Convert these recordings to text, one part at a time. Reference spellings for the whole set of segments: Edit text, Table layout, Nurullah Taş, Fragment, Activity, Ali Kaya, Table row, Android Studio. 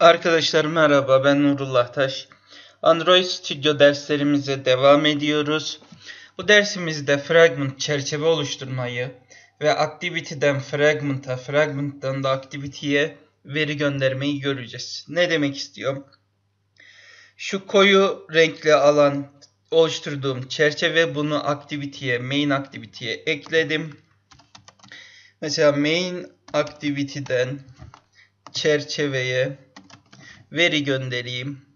Arkadaşlar merhaba, ben Nurullah Taş. Android Studio derslerimize devam ediyoruz. Bu dersimizde Fragment çerçeve oluşturmayı ve Activity'den Fragment'a, Fragment'dan da Activity'ye veri göndermeyi göreceğiz. Ne demek istiyorum? Şu koyu renkli alan oluşturduğum çerçeve, bunu Activity'ye, Main Activity'ye ekledim. Mesela Main Activity'den çerçeveye veri göndereyim.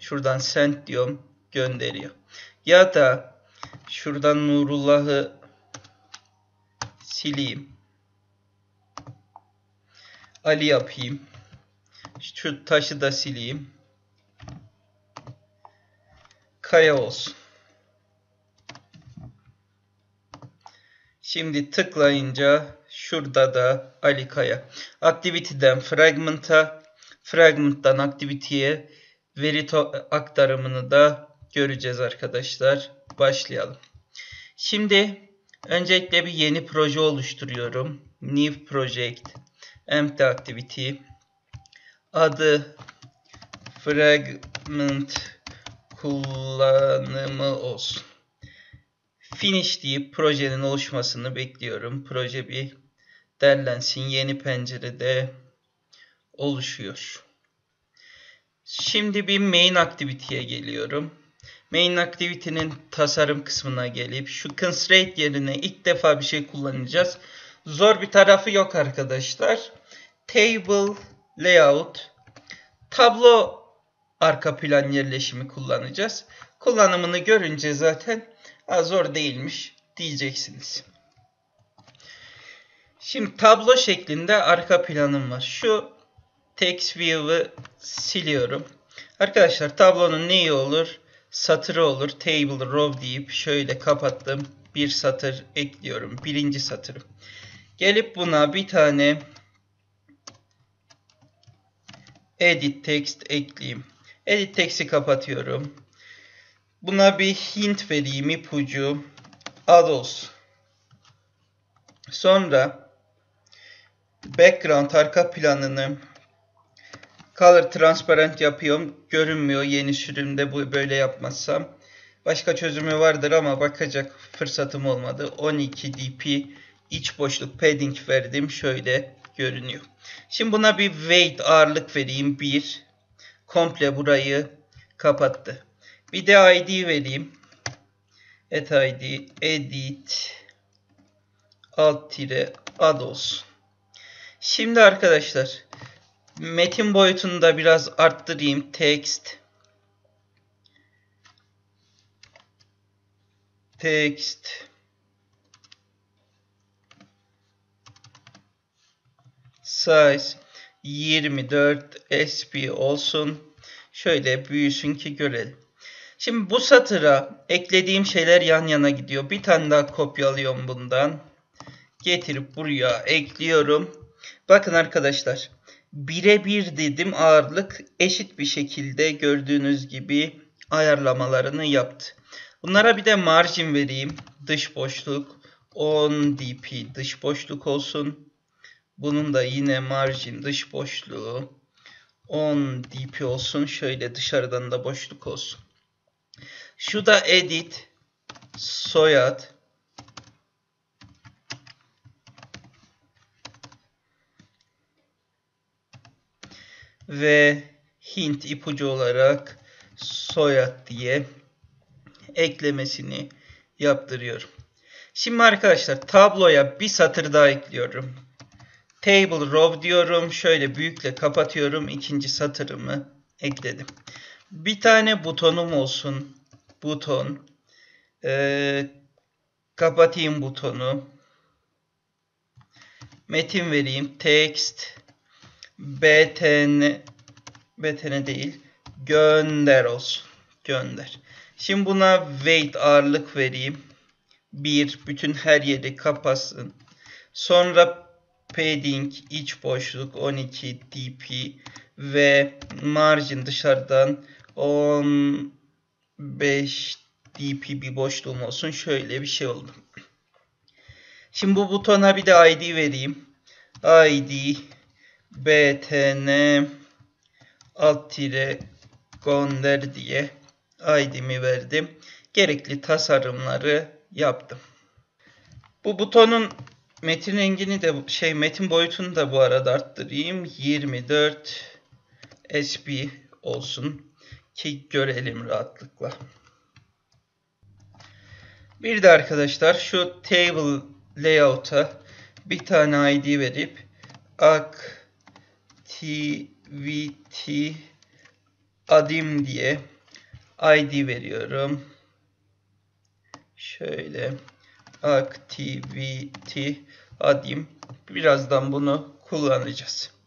Şuradan send diyorum, gönderiyor. Ya da şuradan Nurullah'ı sileyim. Ali yapayım. Şu taşı da sileyim. Kaya olsun. Şimdi tıklayınca şurada da Ali Kaya. Activity'den Fragment'a, Fragment'tan Activity'ye veri aktarımını da göreceğiz arkadaşlar. Başlayalım. Şimdi öncelikle bir yeni proje oluşturuyorum. New Project, Empty Activity. Adı Fragment kullanımı olsun. Finish deyip projenin oluşmasını bekliyorum. Proje bir derlensin. Yeni pencerede oluşuyor. Şimdi bir Main Activity'ye geliyorum. Main Activity'nin tasarım kısmına gelip şu Constraint yerine ilk defa bir şey kullanacağız. Zor bir tarafı yok arkadaşlar. Table layout, tablo arka plan yerleşimi kullanacağız. Kullanımını görünce zaten zor değilmiş diyeceksiniz. Şimdi tablo şeklinde arka planım var. Şu text view'ı siliyorum. Arkadaşlar tablonun neyi olur? Satırı olur. Table row deyip şöyle kapattım. Bir satır ekliyorum. Birinci satırım. Gelip buna bir tane edit text ekleyeyim. Edit text'i kapatıyorum. Buna bir hint vereyim, ipucu. Ad olsun. Sonra background arka planını color transparent yapıyorum. Görünmüyor yeni sürümde bu böyle yapmazsam. Başka çözümü vardır ama bakacak fırsatım olmadı. 12 dp iç boşluk padding verdim. Şöyle görünüyor. Şimdi buna bir weight ağırlık vereyim. 1. Komple burayı kapattı. Bir de id vereyim. Et id edit alt tire ad olsun. Şimdi arkadaşlar metin boyutunu da biraz arttırayım. Text size 24 sp olsun. Şöyle büyüsün ki görelim. Şimdi bu satıra eklediğim şeyler yan yana gidiyor. Bir tane daha kopyalıyorum bundan. Getirip buraya ekliyorum. Bakın arkadaşlar. Birebir dedim, ağırlık eşit bir şekilde gördüğünüz gibi ayarlamalarını yaptı. Bunlara bir de margin vereyim. Dış boşluk 10 dp dış boşluk olsun. Bunun da yine margin dış boşluğu 10 dp olsun. Şöyle dışarıdan da boşluk olsun. Şu da edit soyad ve hint ipucu olarak soyad diye eklemesini yaptırıyorum. Şimdi arkadaşlar tabloya bir satır daha ekliyorum. Table row diyorum. Şöyle büyükle kapatıyorum. İkinci satırımı ekledim. Bir tane butonum olsun. Buton. Kapatayım butonu. Metin vereyim. Text btn değil. Gönder olsun. Gönder. Şimdi buna weight ağırlık vereyim. Bir. Bütün her yeri kapatsın. Sonra padding iç boşluk 12 dp ve margin dışarıdan 15 dp bir boşluğum olsun. Şöyle bir şey oldu. Şimdi bu butona bir de id vereyim. Id btn alt tire gönder diye ID'mi verdim. Gerekli tasarımları yaptım. Bu butonun metin rengini de metin boyutunu da bu arada arttırayım. 24 SB olsun ki görelim rahatlıkla. Bir de arkadaşlar şu table layout'a bir tane ID verip Activity adim diye ID veriyorum. Şöyle Activity adim. Birazdan bunu kullanacağız.